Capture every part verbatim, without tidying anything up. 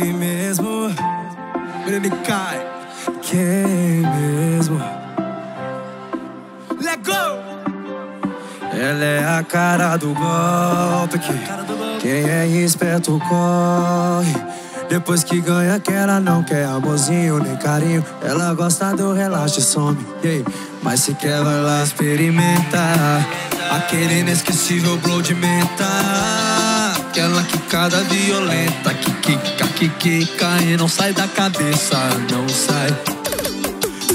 Quem mesmo? Baby cai. Quem mesmo? Let go! Ela é a cara do golpe aqui. Quem é esperto corre. Depois que ganha que ela não quer amorzinho nem carinho. Ela gosta do relaxa e some, yeah. Mas se quer vai lá experimentar aquele inesquecível blow de menta. Aquela quicada violenta que quica, que quica e não sai da cabeça, não sai.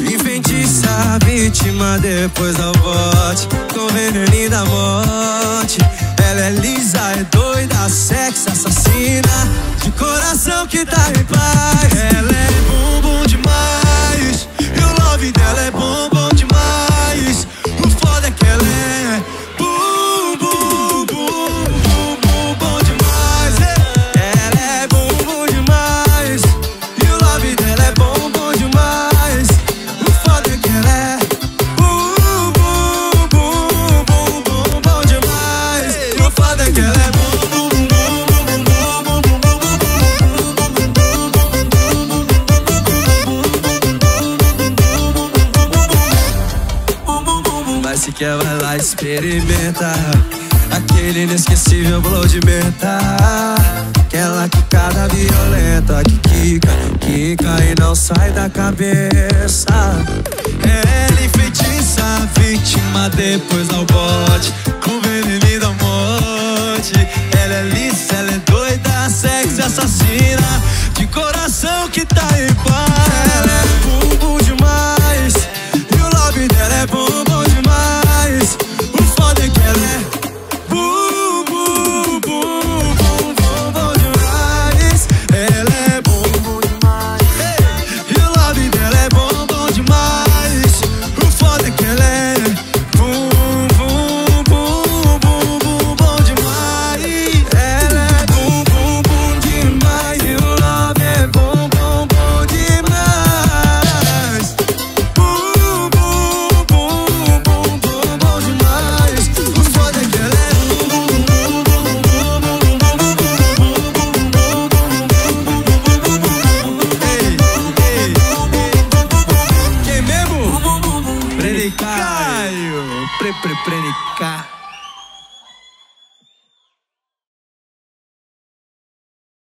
Enfeitiça a vítima depois da bote, com veneninho da morte. Ela é lisa, é doida, sexy, assassina, de coração que tá em paz. Ela é bumbum demais, e o love dela é bumbum demais. O foda é que ela é bumbum, bumbum, bumbum demais. Ela é bumbum demais, e o love dela é bumbum demais. O foda é que ela é bumbum, bumbum, bumbum demais. O foda é que ela é bumbum. Se quer vai lá experimentar aquele inesquecível blow de menta. Aquela quicada violenta que quica, quica e não sai da cabeça. Ela enfeitiça a vítima depois dá o bote, com veneno da morte. Ela é lisa, ela é doida, sexy, assassina, de coração que tá em paz.